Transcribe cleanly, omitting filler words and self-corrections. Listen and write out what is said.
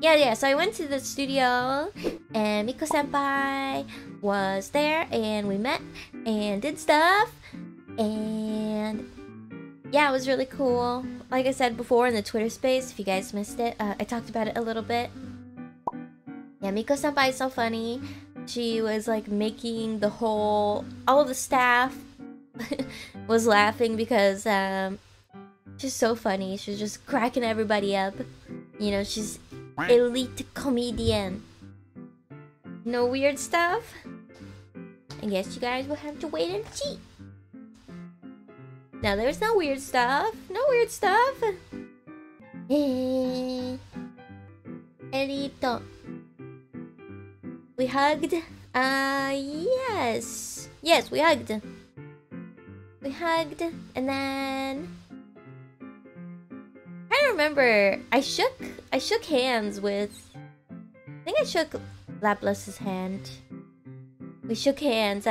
Yeah, so I went to the studio and Miko-senpai was there and we met and did stuff. And yeah, it was really cool. Like I said before in the Twitter space, if you guys missed it, I talked about it a little bit. Yeah, Miko-senpai is so funny. She was like making the whole... all of the staff was laughing because she's so funny. She's just cracking everybody up. You know, she's elite comedian. No weird stuff? I guess you guys will have to wait and see. Now there's no weird stuff. No weird stuff. Elito. We hugged. Yes. Yes, we hugged. We hugged and then... I don't remember. I shook hands with... I think I shook Laplace's hand. We shook hands.